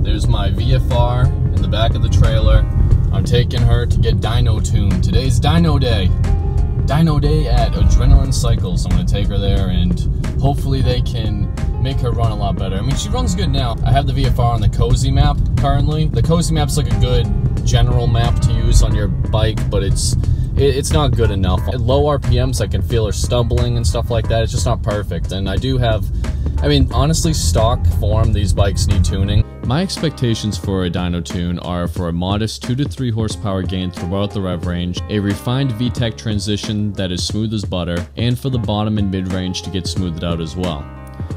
There's my VFR in the back of the trailer. I'm taking her to get dyno tuned. Today's dyno day. Dyno day at Adrenaline Cycles. I'm gonna take her there and hopefully they can make her run a lot better. I mean, she runs good now. I have the VFR on the Cozy map currently. The Cozy map's like a good general map to use on your bike, but it's not good enough. At low RPMs, I can feel her stumbling and stuff like that. It's just not perfect. And I do have, I mean, honestly, stock form, these bikes need tuning. My expectations for a dyno tune are for a modest 2 to 3 horsepower gain throughout the rev range, a refined VTEC transition that is smooth as butter, and for the bottom and mid-range to get smoothed out as well.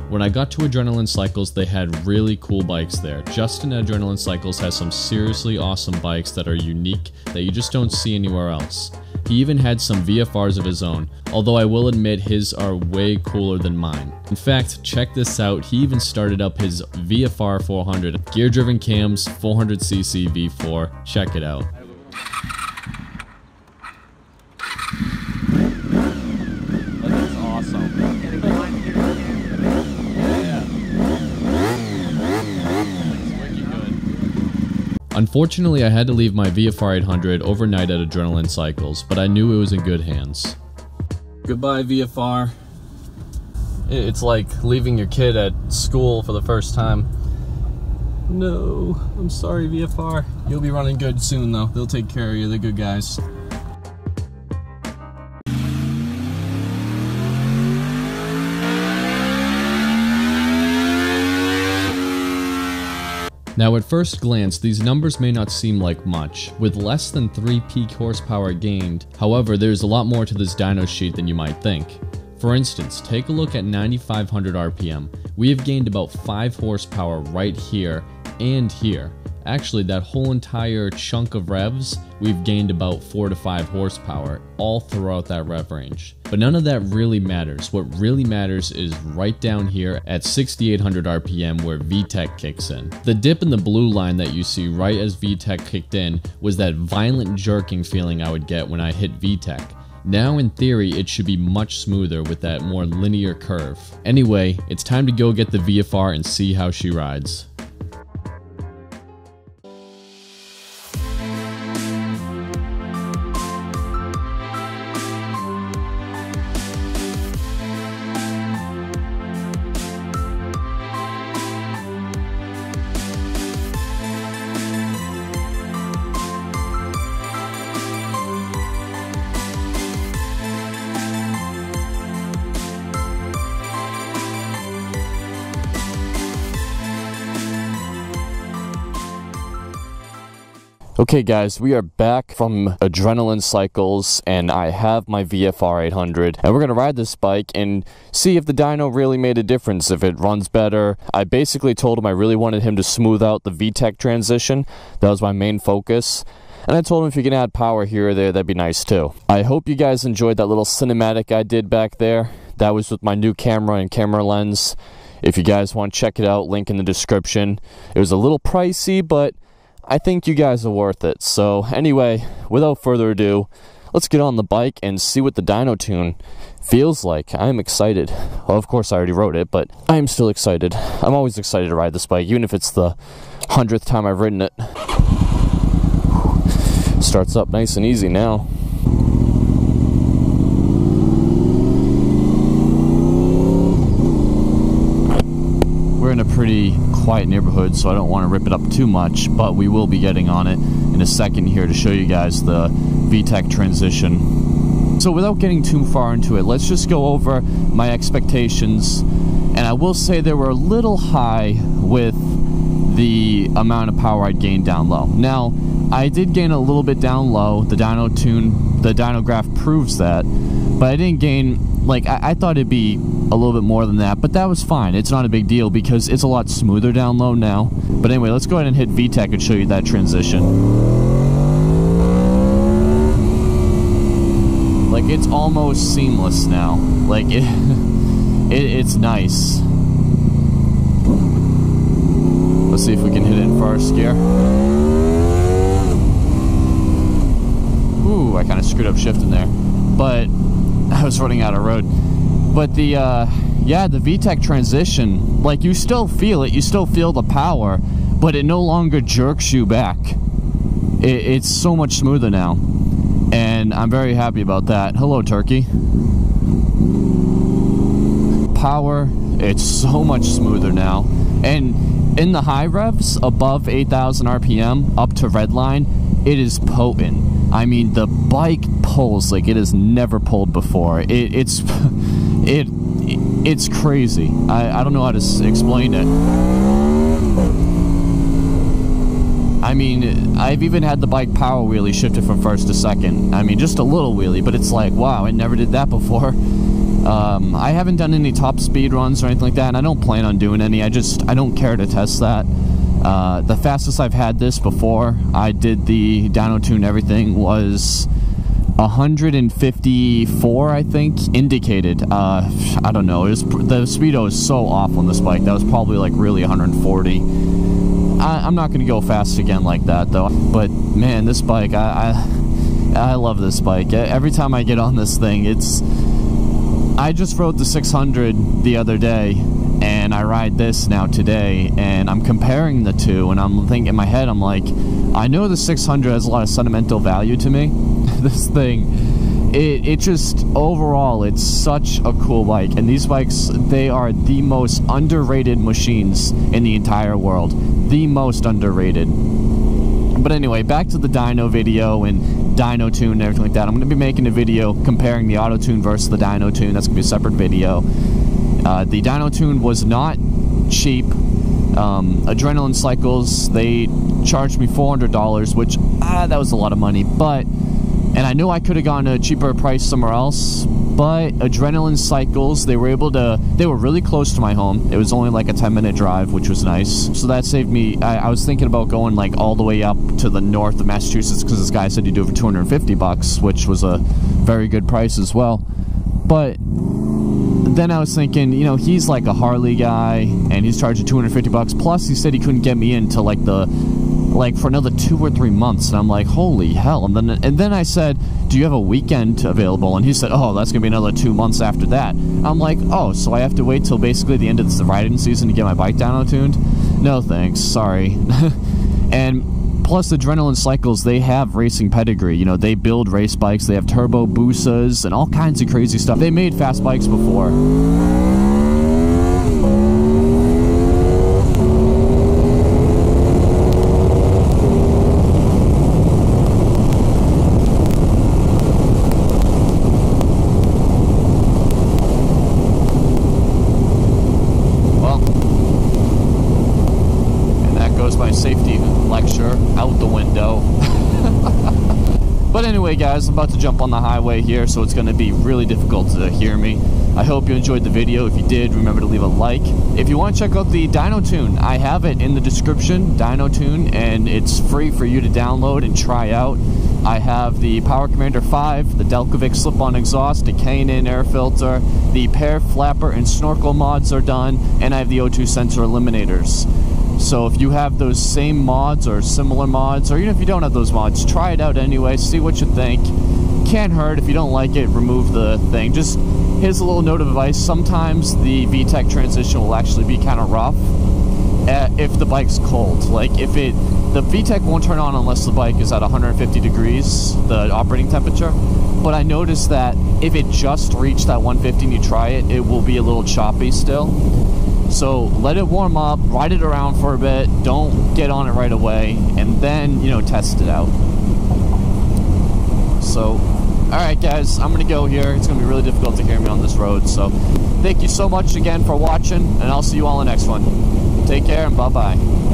When I got to Adrenaline Cycles, they had really cool bikes there. Justin at Adrenaline Cycles has some seriously awesome bikes that are unique that you just don't see anywhere else. He even had some VFRs of his own, although I will admit his are way cooler than mine. In fact, check this out, he even started up his VFR 400, gear-driven cams, 400cc V4, check it out. Unfortunately, I had to leave my VFR800 overnight at Adrenaline Cycles, but I knew it was in good hands. Goodbye, VFR. It's like leaving your kid at school for the first time. No, I'm sorry, VFR. You'll be running good soon, though. They'll take care of you. They're good guys. Now at first glance, these numbers may not seem like much, with less than 3 peak horsepower gained. However, there's a lot more to this dyno sheet than you might think. For instance, take a look at 9,500 RPM. We have gained about 5 horsepower right here and here. Actually, that whole entire chunk of revs, we've gained about 4 to 5 horsepower all throughout that rev range. But none of that really matters. What really matters is right down here at 6,800 RPM where VTEC kicks in. The dip in the blue line that you see right as VTEC kicked in was that violent jerking feeling I would get when I hit VTEC. Now in theory, it should be much smoother with that more linear curve. Anyway, it's time to go get the VFR and see how she rides. Okay guys, we are back from Adrenaline Cycles and I have my VFR800 and we're going to ride this bike and see if the dyno really made a difference, if it runs better. I basically told him I really wanted him to smooth out the VTEC transition. That was my main focus. And I told him if you can add power here or there, that'd be nice too. I hope you guys enjoyed that little cinematic I did back there. That was with my new camera and camera lens. If you guys want to check it out, link in the description. It was a little pricey, but I think you guys are worth it. So anyway, without further ado, let's get on the bike and see what the dyno tune feels like. I'm excited. Well, of course I already rode it, but I'm still excited. I'm always excited to ride this bike, even if it's the 100th time I've ridden it. Starts up nice and easy now. We're in a pretty quiet neighborhood, so I don't want to rip it up too much, but we will be getting on it in a second here to show you guys the VTEC transition. So without getting too far into it, let's just go over my expectations, and I will say they were a little high with the amount of power I'd gained down low. Now, I did gain a little bit down low, the dyno tune, the dyno graph proves that, but I didn't gain, like, I thought it'd be a little bit more than that, but that was fine. It's not a big deal because it's a lot smoother down low now. But anyway, let's go ahead and hit VTEC and show you that transition. Like, it's almost seamless now. Like, it's nice. Let's see if we can hit it first gear. Ooh, I kind of screwed up shifting there, but I was running out of road. But the, yeah, the VTEC transition, like, you still feel it. You still feel the power. but it no longer jerks you back. It's so much smoother now, and I'm very happy about that. Hello, Turkey. Power, it's so much smoother now. And in the high revs, above 8,000 RPM, up to redline, it is potent. I mean, the bike pulls like it has never pulled before. It's crazy. I don't know how to explain it. I mean, I've even had the bike power wheelie shifted from first to second. I mean, just a little wheelie, but it's like, wow, I never did that before. I haven't done any top speed runs or anything like that, and I don't plan on doing any. I don't care to test that. The fastest I've had this before I did the dyno tune everything was 154, I think, indicated. I don't know. It was, the speedo is so off on this bike. That was probably like really 140. I'm not going to go fast again like that though, but man, this bike, I love this bike. Every time I get on this thing, I just rode the 600 the other day, and I ride this now today, and I'm comparing the two, and I'm thinking in my head, I'm like, I know the 600 has a lot of sentimental value to me. This thing, it just, overall, it's such a cool bike, and these bikes, they are the most underrated machines in the entire world. The most underrated. But anyway, back to the dyno video and dyno tune and everything like that. I'm going to be making a video comparing the auto tune versus the dyno tune. That's going to be a separate video. The dyno tune was not cheap. Adrenaline Cycles, they charged me $400, which that was a lot of money, but and I knew I could have gotten a cheaper price somewhere else, but Adrenaline Cycles, they were really close to my home. It was only like a 10-minute drive, which was nice. So that saved me, I was thinking about going like all the way up to the north of Massachusetts, because this guy said you do it for $250, which was a very good price as well. But then I was thinking, you know, he's like a Harley guy, and he's charging $250, plus he said he couldn't get me into like the for another 2 or 3 months, and I'm like, holy hell. And then I said, do you have a weekend available? And he said, oh, that's gonna be another 2 months after that. I'm like, oh, so I have to wait till basically the end of the riding season to get my bike dyno tuned? No thanks, sorry. And plus, Adrenaline Cycles, they have racing pedigree. You know, they build race bikes, they have turbo boosters and all kinds of crazy stuff. They made fast bikes before. Guys, I'm about to jump on the highway here, so it's going to be really difficult to hear me. I hope you enjoyed the video. If you did, remember to leave a like. If you want to check out the dyno tune, I have it in the description, dyno tune, and it's free for you to download and try out. I have the Power Commander 5, the Delkovic slip-on exhaust, the K&N air filter, the pair flapper and snorkel mods are done, and I have the O2 sensor eliminators. So if you have those same mods or similar mods, or even if you don't have those mods, try it out anyway, see what you think. Can't hurt. If you don't like it, remove the thing. Just here's a little note of advice. Sometimes the VTEC transition will actually be kind of rough if the bike's cold. Like the VTEC won't turn on unless the bike is at 150 degrees, the operating temperature. But I noticed that if it just reached that 150 and you try it, it will be a little choppy still. So let it warm up, ride it around for a bit, don't get on it right away, and then, you know, test it out. So, alright guys, I'm gonna go here. It's gonna be really difficult to hear me on this road, so thank you so much again for watching, and I'll see you all in the next one. Take care and bye-bye.